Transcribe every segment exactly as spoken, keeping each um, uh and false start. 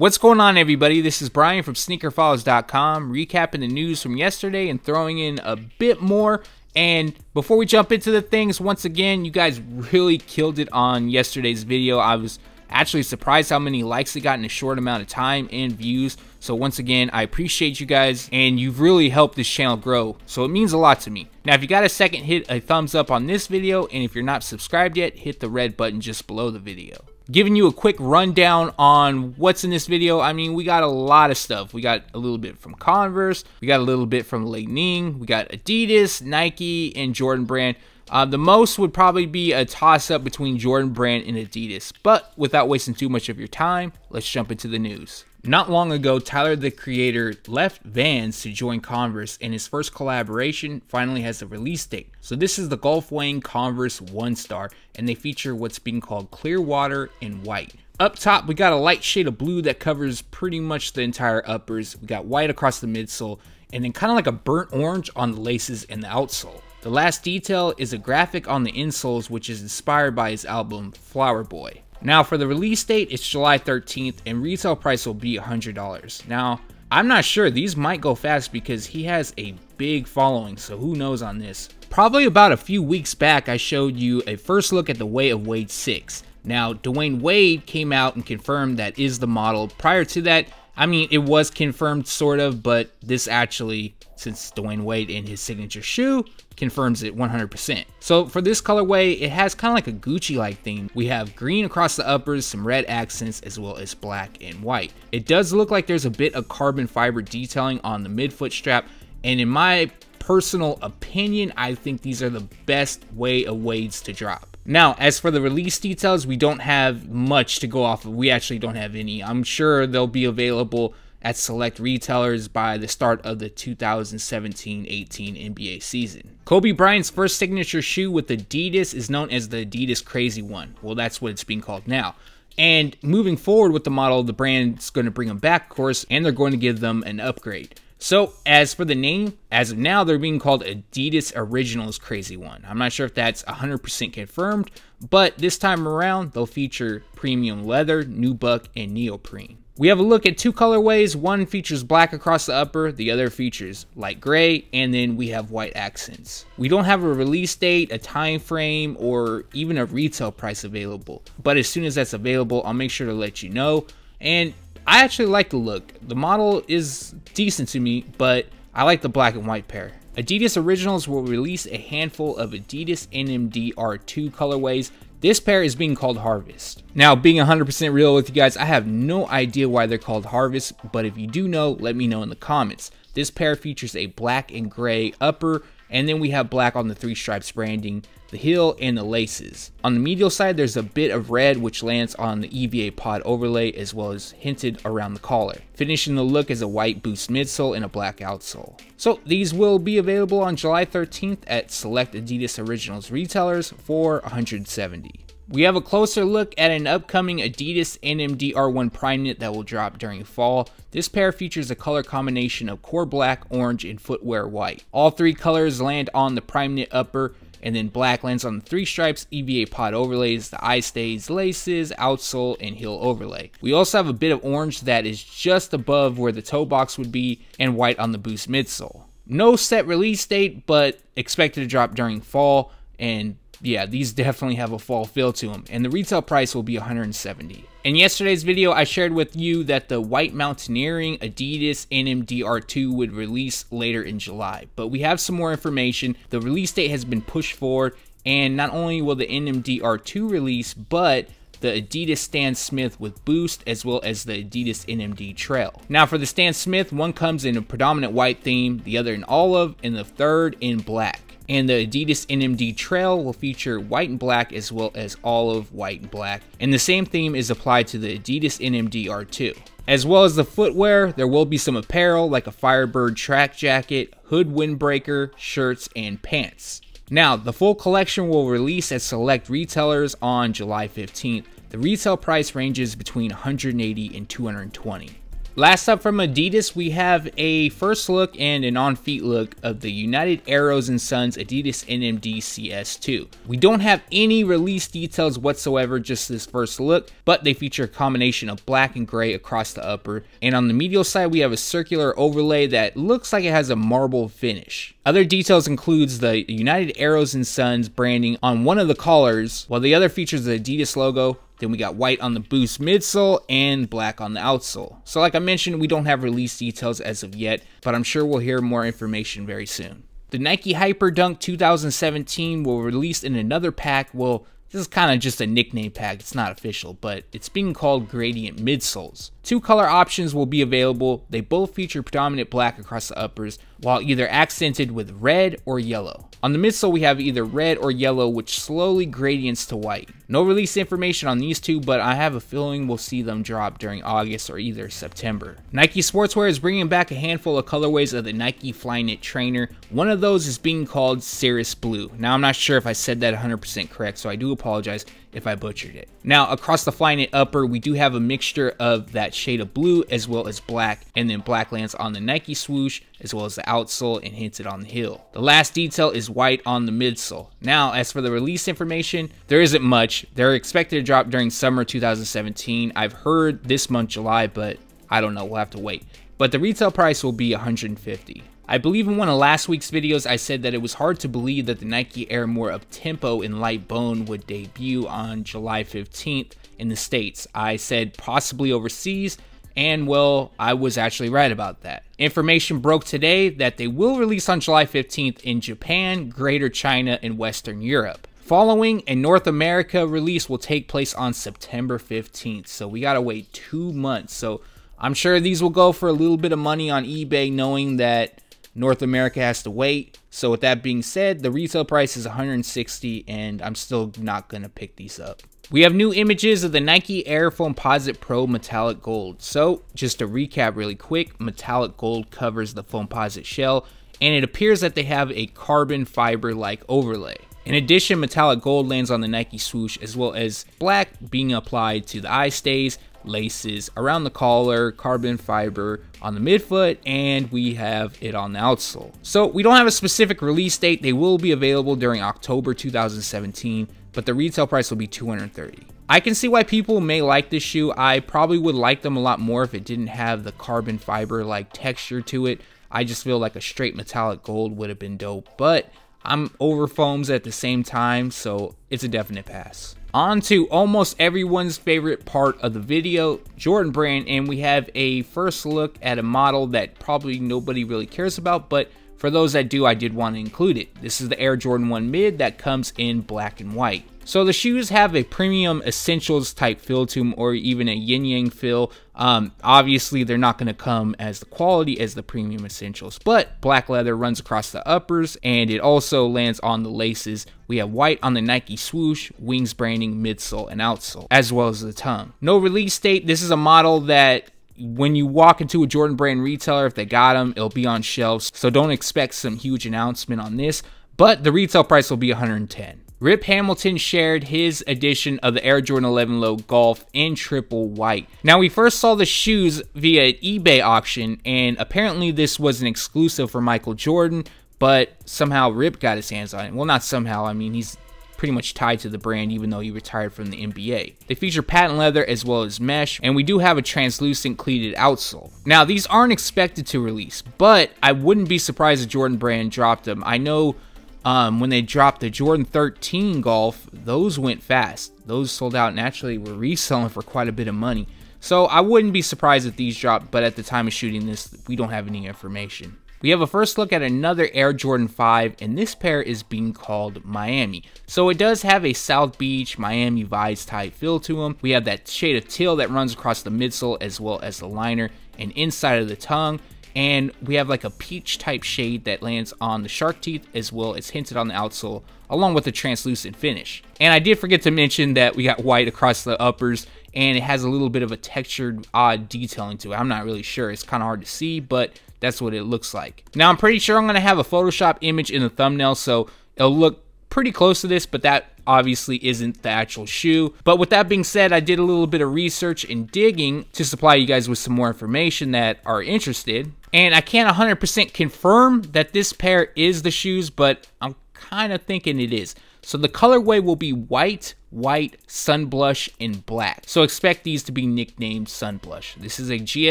What's going on, everybody? This is Brian from sneaker files dot com, recapping the news from yesterday and throwing in a bit more. And before we jump into the things, once again, you guys really killed it on yesterday's video. I was actually surprised how many likes it got in a short amount of time and views. So once again, I appreciate you guys, and you've really helped this channel grow, so it means a lot to me. Now, if you got a second, hit a thumbs up on this video, and if you're not subscribed yet, hit the red button just below the video. Giving you a quick rundown on what's in this video, I mean, we got a lot of stuff. We got a little bit from Converse, we got a little bit from Lightning, we got Adidas, Nike, and Jordan Brand. Uh, the most would probably be a toss-up between Jordan Brand and Adidas, but without wasting too much of your time, let's jump into the news. Not long ago, Tyler, the Creator, left Vans to join Converse, and his first collaboration finally has a release date. So this is the Golf Wang Converse One Star, and they feature what's being called clear water and white. Up top, we got a light shade of blue that covers pretty much the entire uppers. We got white across the midsole, and then kind of like a burnt orange on the laces and the outsole. The last detail is a graphic on the insoles, which is inspired by his album Flower Boy. Now for the release date, it's July thirteenth, and retail price will be one hundred dollars. Now, I'm not sure, these might go fast because he has a big following, so who knows on this. Probably about a few weeks back, I showed you a first look at the Way of Wade six. Now, Dwayne Wade came out and confirmed that is the model. Prior to that, I mean, it was confirmed sort of, but this actually, since Dwayne Wade in his signature shoe, confirms it one hundred percent. So for this colorway, it has kind of like a Gucci-like theme. We have green across the uppers, some red accents, as well as black and white. It does look like there's a bit of carbon fiber detailing on the midfoot strap, and in my personal opinion, I think these are the best Way of Wades to drop. Now, as for the release details, we don't have much to go off of. We actually don't have any. I'm sure they'll be available at select retailers by the start of the two thousand seventeen eighteen N B A season. Kobe Bryant's first signature shoe with Adidas is known as the Adidas Crazy One. Well, that's what it's being called now. And moving forward with the model, the brand's going to bring them back, of course, and they're going to give them an upgrade. So as for the name, as of now, they're being called Adidas Originals Crazy One. I'm not sure if that's one hundred percent confirmed, but this time around, they'll feature premium leather, nubuck, and neoprene. We have a look at two colorways. One features black across the upper, the other features light gray, and then we have white accents. We don't have a release date, a time frame, or even a retail price available, but as soon as that's available, I'll make sure to let you know. And I actually like the look. The model is decent to me, but I like the black and white pair. Adidas Originals will release a handful of Adidas N M D R two colorways. This pair is being called Harvest. Now, being one hundred percent real with you guys, I have no idea why they're called Harvest, but if you do know, let me know in the comments. This pair features a black and gray upper, and then we have black on the three stripes branding, the heel, and the laces. On the medial side, there's a bit of red which lands on the E V A pod overlay as well as hinted around the collar. Finishing the look is a white boost midsole and a black outsole. So these will be available on July thirteenth at select Adidas Originals retailers for one hundred seventy dollars. We have a closer look at an upcoming Adidas N M D R one Primeknit that will drop during fall. This pair features a color combination of core black, orange, and footwear white. All three colors land on the Primeknit upper, and then black lands on the three stripes, E V A pod overlays, the eye stays, laces, outsole, and heel overlay. We also have a bit of orange that is just above where the toe box would be, and white on the boost midsole. No set release date, but expected to drop during fall, and yeah, these definitely have a fall feel to them, and the retail price will be one hundred seventy dollars. In yesterday's video, I shared with you that the White Mountaineering Adidas N M D R two would release later in July, but we have some more information. The release date has been pushed forward, and not only will the N M D R two release, but the Adidas Stan Smith with Boost, as well as the Adidas N M D Trail. Now for the Stan Smith, one comes in a predominant white theme, the other in olive, and the third in black. And the Adidas N M D Trail will feature white and black as well as olive, white, and black. And the same theme is applied to the Adidas N M D R two. As well as the footwear, there will be some apparel like a Firebird track jacket, hood windbreaker, shirts, and pants. Now, the full collection will release at select retailers on July fifteenth. The retail price ranges between one hundred eighty dollars and two hundred twenty dollars. Last up from Adidas, we have a first look and an on-feet look of the United Arrows and Sons Adidas N M D C S two. We don't have any release details whatsoever, just this first look, but they feature a combination of black and gray across the upper. And on the medial side, we have a circular overlay that looks like it has a marble finish. Other details includes the United Arrows and Sons branding on one of the collars, while the other features the Adidas logo. Then we got white on the Boost midsole and black on the outsole. So like I mentioned, we don't have release details as of yet, but I'm sure we'll hear more information very soon. The Nike Hyperdunk two thousand seventeen will release in another pack. Well, this is kind of just a nickname pack. It's not official, but it's being called Gradient Midsoles. Two color options will be available. They both feature predominant black across the uppers, while either accented with red or yellow. On the midsole, we have either red or yellow, which slowly gradients to white. No release information on these two, but I have a feeling we'll see them drop during August or either September. Nike Sportswear is bringing back a handful of colorways of the Nike Flyknit Trainer. One of those is being called Cirrus Blue. Now, I'm not sure if I said that one hundred percent correct, so I do apologize if I butchered it. Now, across the Flyknit upper, we do have a mixture of that shade of blue as well as black, and then black lands on the Nike swoosh as well as the outsole and hinted on the heel. The last detail is white on the midsole. Now, as for the release information, there isn't much. They're expected to drop during summer two thousand seventeen. I've heard this month, July, but I don't know, we'll have to wait. But the retail price will be one hundred fifty dollars. I believe in one of last week's videos, I said that it was hard to believe that the Nike Air More Uptempo in Light Bone would debut on July fifteenth in the States. I said possibly overseas, and well, I was actually right about that. Information broke today that they will release on July fifteenth in Japan, Greater China, and Western Europe. Following and North America release will take place on September fifteenth, so we gotta wait two months. So I'm sure these will go for a little bit of money on eBay, knowing that North America has to wait. So with that being said, the retail price is one hundred sixty dollars, and I'm still not gonna pick these up. We have new images of the Nike Air Foamposite Pro Metallic Gold. So just to recap really quick, Metallic Gold covers the Foamposite shell, and it appears that they have a carbon fiber-like overlay. In addition, Metallic Gold lands on the Nike swoosh as well as black being applied to the eye stays, laces around the collar, carbon fiber on the midfoot, and we have it on the outsole. So we don't have a specific release date. They will be available during October two thousand seventeen, but the retail price will be two hundred thirty dollars. I can see why people may like this shoe. I probably would like them a lot more if it didn't have the carbon fiber like texture to it. I just feel like a straight Metallic Gold would have been dope, but I'm over foams at the same time, so it's a definite pass. On to almost everyone's favorite part of the video, Jordan Brand, and we have a first look at a model that probably nobody really cares about, but for those that do, I did want to include it. This is the Air Jordan one Mid that comes in black and white. So the shoes have a premium essentials type feel to them, or even a yin yang feel. Um, obviously, they're not going to come as the quality as the premium essentials, but black leather runs across the uppers, and it also lands on the laces. We have white on the Nike swoosh, wings branding, midsole, and outsole, as well as the tongue. No release date. This is a model that when you walk into a Jordan Brand retailer, if they got them, it'll be on shelves. So don't expect some huge announcement on this, but the retail price will be one hundred ten dollars. Rip Hamilton shared his edition of the Air Jordan eleven Low Golf in triple white. Now, we first saw the shoes via an eBay auction, and apparently this was an exclusive for Michael Jordan, but somehow Rip got his hands on it. Well, not somehow. I mean, he's pretty much tied to the brand even though he retired from the N B A. They feature patent leather as well as mesh, and we do have a translucent cleated outsole. Now, these aren't expected to release, but I wouldn't be surprised if Jordan Brand dropped them. I know Um, when they dropped the Jordan thirteen Golf, those went fast. Those sold out and actually were reselling for quite a bit of money. So I wouldn't be surprised if these dropped, but at the time of shooting this, we don't have any information. We have a first look at another Air Jordan five, and this pair is being called Miami. So it does have a South Beach, Miami Vice type feel to them. We have that shade of teal that runs across the midsole as well as the liner and inside of the tongue. And we have like a peach type shade that lands on the shark teeth as well as hinted on the outsole, along with the translucent finish. And I did forget to mention that we got white across the uppers, and it has a little bit of a textured odd detailing to it. I'm not really sure, it's kind of hard to see, but that's what it looks like. Now, I'm pretty sure I'm going to have a Photoshop image in the thumbnail, so it'll look pretty close to this, but that obviously isn't the actual shoe. But with that being said, I did a little bit of research and digging to supply you guys with some more information that are interested. And I can't one hundred percent confirm that this pair is the shoes, but I'm kind of thinking it is. So the colorway will be white, white, sunblush, and black. So expect these to be nicknamed sunblush. This is a G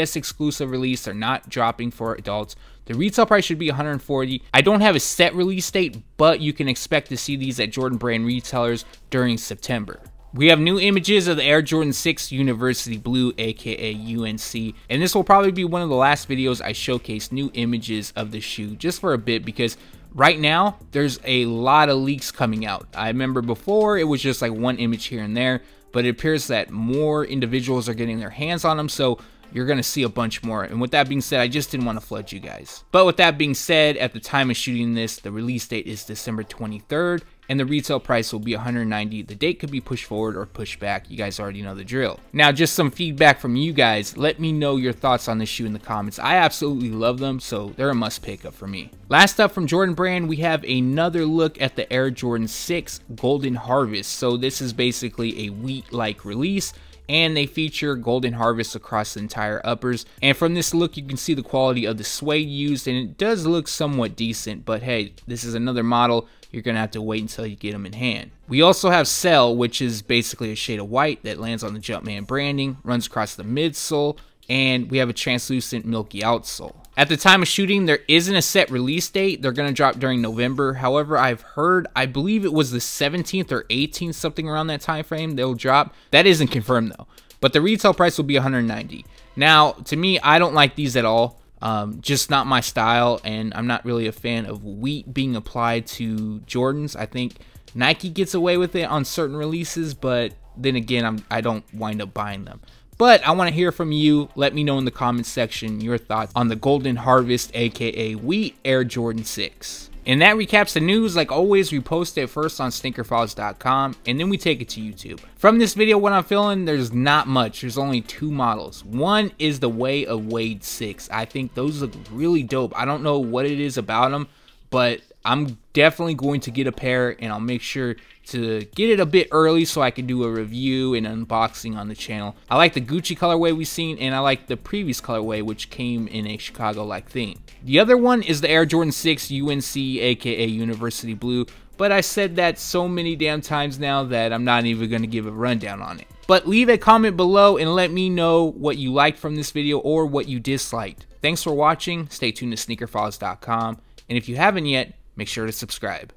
S exclusive release. They're not dropping for adults. The retail price should be one hundred forty dollars. I don't have a set release date, but you can expect to see these at Jordan Brand retailers during September. We have new images of the Air Jordan six University Blue, aka U N C, and this will probably be one of the last videos I showcase new images of the shoe just for a bit, because right now there's a lot of leaks coming out. I remember before it was just like one image here and there, but it appears that more individuals are getting their hands on them, so you're gonna see a bunch more. And with that being said, I just didn't want to flood you guys. But with that being said, at the time of shooting this, the release date is December twenty-third, and the retail price will be one hundred ninety dollars. The date could be pushed forward or pushed back. You guys already know the drill. Now, just some feedback from you guys. Let me know your thoughts on this shoe in the comments. I absolutely love them, so they're a must pick up for me. Last up from Jordan Brand, we have another look at the Air Jordan six Golden Harvest. So this is basically a wheat-like release, and they feature Golden Harvest across the entire uppers. And from this look, you can see the quality of the suede used, and it does look somewhat decent, but hey, this is another model. You're gonna have to wait until you get them in hand. We also have Cell, which is basically a shade of white that lands on the Jumpman branding, runs across the midsole, and we have a translucent milky outsole. At the time of shooting, there isn't a set release date. They're gonna drop during November. However, I've heard, I believe it was the seventeenth or eighteenth, something around that time frame, they'll drop. That isn't confirmed though. But the retail price will be one hundred ninety dollars. Now, to me, I don't like these at all. Um, just not my style, and I'm not really a fan of wheat being applied to Jordans. I think Nike gets away with it on certain releases, but then again, I'm, I don't wind up buying them. But I want to hear from you. Let me know in the comments section your thoughts on the Golden Harvest, aka wheat Air Jordan six. And that recaps the news. Like always, we post it first on sneaker files dot com, and then we take it to YouTube. From this video, what I'm feeling, there's not much. There's only two models. One is the Way of Wade six. I think those look really dope. I don't know what it is about them, but I'm definitely going to get a pair, and I'll make sure to get it a bit early so I can do a review and unboxing on the channel. I like the Gucci colorway we've seen, and I like the previous colorway, which came in a Chicago-like theme. The other one is the Air Jordan six U N C, aka University Blue, but I said that so many damn times now that I'm not even going to give a rundown on it. But leave a comment below and let me know what you liked from this video or what you disliked. Thanks for watching. Stay tuned to sneaker files dot com, and if you haven't yet, make sure to subscribe.